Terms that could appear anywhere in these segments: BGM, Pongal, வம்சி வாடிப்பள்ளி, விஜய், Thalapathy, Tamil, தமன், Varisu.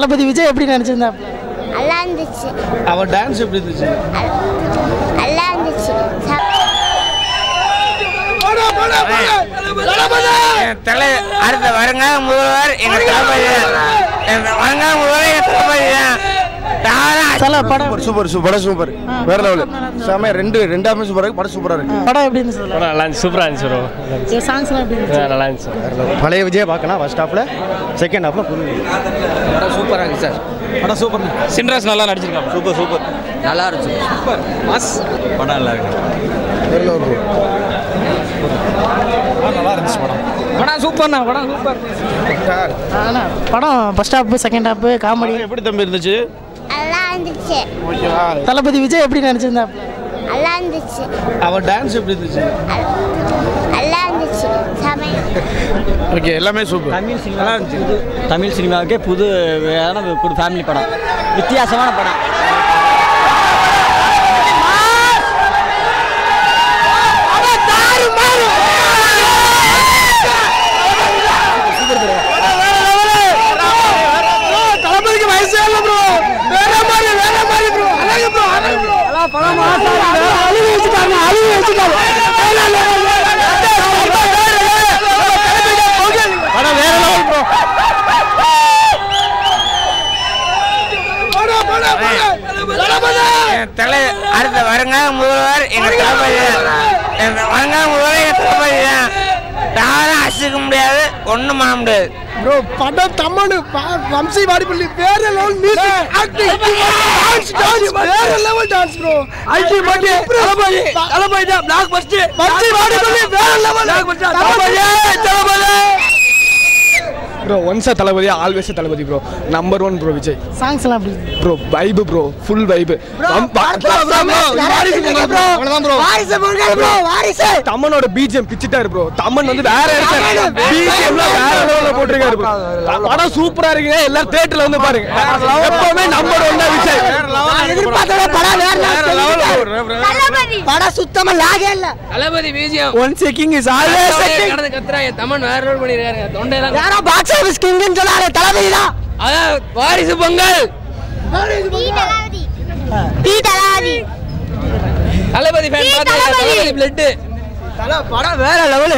தளபதி விஜய் எப்படி நடிச்சிருந்தாப்ல? நல்லா இருந்துச்சு. அவர் டான்ஸ் எப்படி இருந்துச்சு? நல்லா இருந்துச்சு. போடா போடா போடா. தளபதி தல அடுத்த வரங்க மூலவர் எங்க தளபதி. வரங்க மூலவர் எங்க தளபதி. தல படம் சூப்பர் சூப்பர் சூப்பர். வேற லெவல். சாமே ரெண்டாமே சூப்பரா இருக்கு. படம் சூப்பரா இருக்கு. படம் எப்படி இருந்துச்சு? படம் நல்லா சூப்பரா இருந்துச்சு bro. இந்த சாங்ஸ்லாம் எப்படி இருந்துச்சு? நல்லா இருந்துச்சு. பழைய விஜய் பார்க்கலாம் ஃபர்ஸ்ட் ஹாப்ல, செகண்ட் ஹாப்ல புரியுது. படம் சூப்பரா இருக்கு சார். படம் சூப்பர். சின்ராஸ் நல்லா நடிச்சிருக்காங்க. Super super. நல்லா இருந்துச்சு. சூப்பர். மாஸ். படம் நல்லா இருக்கு. வேற லெவல் bro. நல்லா இருந்துச்சு படம். படம் சூப்பர்னா படம் சூப்பர். ஆனா படம் first half second half comedy எப்படி தம்பி இருந்துச்சு? நல்லா இருந்துச்சு. ஓகேவா? தளபதி விஜய் எப்படி நடிச்சிருந்தாப்ல? நல்லா இருந்துச்சு. அவர் டான்ஸ் எப்படி இருந்துச்சு? நல்லா இருந்துச்சு. சாமே ஓகே எல்லாமே சூப்பர். தமிழ் சினிமா நல்லா இருந்துச்சு. தமிழ் சினிமாவுக்கு புது ஃபேமிலி படம், வித்தியாசமான படம். அடுத்த வருங்க முதல்வர் எங்க தளபதி. வருங்க முதல்வர் எங்க தளபதி தான். யாரும் அசிக்க முடியாது, ஒண்ணும் பண்ண முடியாது bro. படம் தமிழ் வம்சி வாடிப்பள்ளி வேற லெவல் மியூசிக், ஆக்டிங், டான்ஸ், வேற லெவல் டான்ஸ் bro. ஐடி மாட்டி தளபதி தளபதி தான் பிளாக் பஸ்ட் வம்சி வாடிப்பள்ளி வேற level Thalapathy Thalapathy bro. once Thalapathy always Thalapathy bro, number 1 bro. விஜய் songs எல்லாம் bro vibe bro, full vibe bro. வாரிசு bro, அவ்வளவுதான் bro. வாரிசு பொங்கல் bro, வாரிசு தமனோட BGM பிச்சிட்டாரு bro. தமன் வேற இடத்துல BGMல வேற லெவல்ல போட்டுருக்காரு bro. படம் சூப்பரா இருக்கு, எல்லாரும் தியேட்டர்ல வந்து பாருங்க. எப்பவுமே நம்பர் 1 தான் விஜய். நான் எதிர்பார்த்தத படம் வேற லெவல். தளபதி படம் சுத்தமா லாகே இல்ல. தளபதி BGM one second is always second கடந்து கத்துறாங்க. தமன் வேற லெவல் பண்ணிருக்காரு. தொண்டையில யாரோ பாக்ஸ் ஆபீஸ் கிங்னு சொல்லாரே தளபதி தான். அட வாரிசு பொங்கல் தளபதி தளபதி தளபதி ஃபேன் பாத்தீங்களா? தளபதி பிளட் தல படம் வேற லெவல்.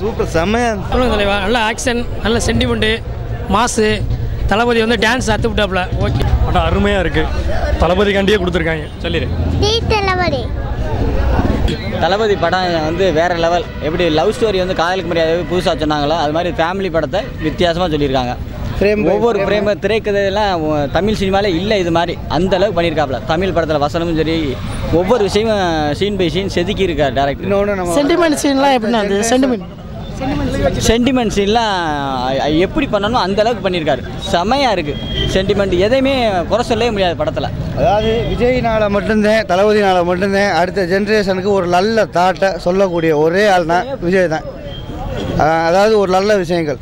சூப்பர் செமையா சொல்லுங்க. நல்ல ஆக்சன், நல்ல சென்டிமெண்ட், மாஸ். தளபதி வந்து டான்ஸ் அத்து விட்டாப்ல. ஓகே படம் அருமையா இருக்கு. தளபதி கண்டியே கொடுத்திருக்காங்க. சொல்லிரு தளபதி. தளபதி படம் வந்து வேறு லெவல். எப்படி லவ் ஸ்டோரி வந்து காதலுக்கு முறையாகவே புதுசாக சொன்னாங்களோ அது மாதிரி ஃபேமிலி படத்தை வித்தியாசமாக சொல்லியிருக்காங்க. பிரேம் ஒவ்வொரு பிரேம திரைக்கதையெல்லாம் தமிழ் சினிமாவில் இல்லை, இது மாதிரி அந்தளவுக்கு பண்ணியிருக்காப்புல. தமிழ் படத்தில் வசனமும் சரி, ஒவ்வொரு விஷயமும் சீன் பை சீன் செதுக்கி இருக்கார் டேரக்டர். இன்னொன்று சென்டிமெண்ட் சீன்லாம் எப்படின்னா அது சென்டிமெண்ட் சீன்லாம் எப்படி பண்ணணும் அந்தளவுக்கு பண்ணியிருக்காரு. செமையாக இருக்குது. சென்டிமெண்ட் எதையுமே குறை சொல்லவே முடியாது படத்தில். அதாவது விஜய்னால் மட்டும்தான், தளபதினால் மட்டும்தான் அடுத்த ஜென்ரேஷனுக்கு ஒரு நல்ல தாட்டை சொல்லக்கூடிய ஒரே ஆள் தான் விஜய் தான். அதாவது ஒரு நல்ல விஷயங்கள்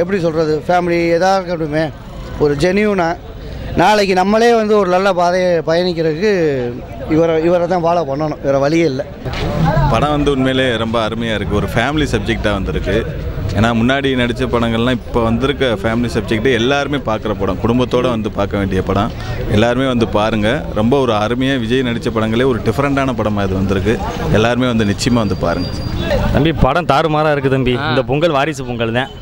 எப்படி சொல்கிறது, ஃபேமிலி எதாக இருக்கட்டுமே ஒரு ஜெனியூனாக நாளைக்கு நம்மளே வந்து ஒரு நல்ல பாதையை பயணிக்கிறதுக்கு இவரை தான் ஃபாலோ பண்ணணும், வேறு வழியே இல்லை. படம் வந்து உண்மையிலே ரொம்ப அருமையாக இருக்குது. ஒரு ஃபேமிலி சப்ஜெக்டாக வந்திருக்கு. ஏன்னா முன்னாடி நடித்த படங்கள்லாம் இப்போ வந்திருக்க ஃபேமிலி சப்ஜெக்ட்டு எல்லாருமே பார்க்குற படம், குடும்பத்தோடு வந்து பார்க்க வேண்டிய படம். எல்லாருமே வந்து பாருங்கள். ரொம்ப ஒரு அருமையாக விஜய் நடித்த படங்களே ஒரு டிஃப்ரெண்ட்டான படமாக இது வந்திருக்கு. எல்லாருமே வந்து நிச்சயமாக வந்து பாருங்கள். தம்பி படம் தாறுமாறாக இருக்குது தம்பி. இந்த பொங்கல் வாரிசு பொங்கல் தான்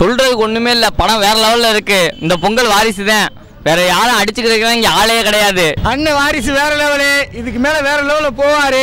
சொல்கிறதுக்கு ஒன்றுமே இல்லை. படம் வேறு லெவலில் இருக்குது. இந்த பொங்கல் வாரிசு தான். வேற யாரும் அடிச்சுக்கிறதுக்கெல்லாம் இங்கே ஆளே கிடையாது. அண்ணன் வாரிசு வேறு லெவலு. இதுக்கு மேலே வேறு லெவலில் போவார்.